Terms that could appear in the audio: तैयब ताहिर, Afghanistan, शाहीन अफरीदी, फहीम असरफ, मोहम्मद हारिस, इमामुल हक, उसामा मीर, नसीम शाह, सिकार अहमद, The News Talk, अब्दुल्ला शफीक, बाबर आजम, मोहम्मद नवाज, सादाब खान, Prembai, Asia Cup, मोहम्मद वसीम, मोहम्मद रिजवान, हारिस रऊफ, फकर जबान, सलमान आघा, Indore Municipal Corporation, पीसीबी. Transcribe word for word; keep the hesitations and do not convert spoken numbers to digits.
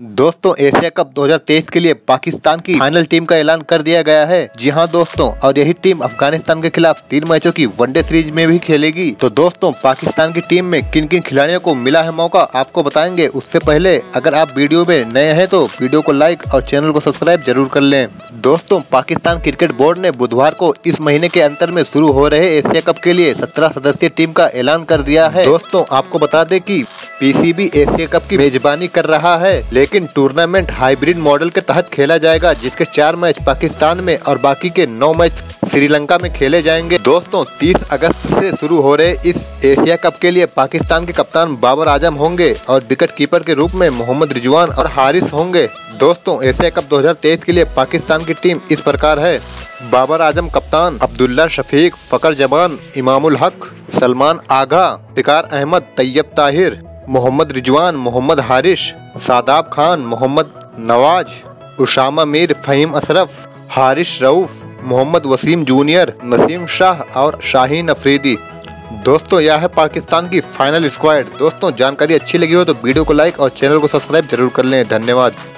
दोस्तों Asia cup दो हज़ार तेईस के लिए पाकिस्तान की फाइनल टीम का ऐलान कर दिया गया है। जी हां दोस्तों, और यही टीम अफगानिस्तान के खिलाफ तीन मैचों की वनडे सीरीज में भी खेलेगी। तो दोस्तों पाकिस्तान की टीम में किन किन खिलाड़ियों को मिला है मौका, आपको बताएंगे। उससे पहले अगर आप वीडियो में नए हैं तो वीडियो को लाइक और चैनल को सब्सक्राइब जरूर कर लें। दोस्तों पाकिस्तान क्रिकेट बोर्ड ने बुधवार को इस महीने के अंतर में शुरू हो रहे एशिया कप के लिए सत्रह सदस्यीय टीम का ऐलान कर दिया है। दोस्तों आपको बता दें कि पीसीबी एशिया कप की मेजबानी कर रहा है, लेकिन टूर्नामेंट हाइब्रिड मॉडल के तहत खेला जाएगा, जिसके चार मैच पाकिस्तान में और बाकी के नौ मैच श्रीलंका में खेले जाएंगे। दोस्तों तीस अगस्त से शुरू हो रहे इस एशिया कप के लिए पाकिस्तान के कप्तान बाबर आजम होंगे और विकेटकीपर के रूप में मोहम्मद रिजवान और हारिस होंगे। दोस्तों एशिया कप दो हज़ार तेईस के लिए पाकिस्तान की टीम इस प्रकार है: बाबर आजम कप्तान, अब्दुल्ला शफीक, फकर जबान, इमामुल हक, सलमान आघा, सिकार अहमद, तैयब ताहिर, मोहम्मद रिजवान, मोहम्मद हारिस, सादाब खान, मोहम्मद नवाज, उसामा मीर, फहीम असरफ, हारिस रऊफ, मोहम्मद वसीम जूनियर, नसीम शाह और शाहीन अफरीदी। दोस्तों यह है पाकिस्तान की फाइनल स्क्वाड। दोस्तों जानकारी अच्छी लगी हो तो वीडियो को लाइक और चैनल को सब्सक्राइब जरूर कर लें। धन्यवाद।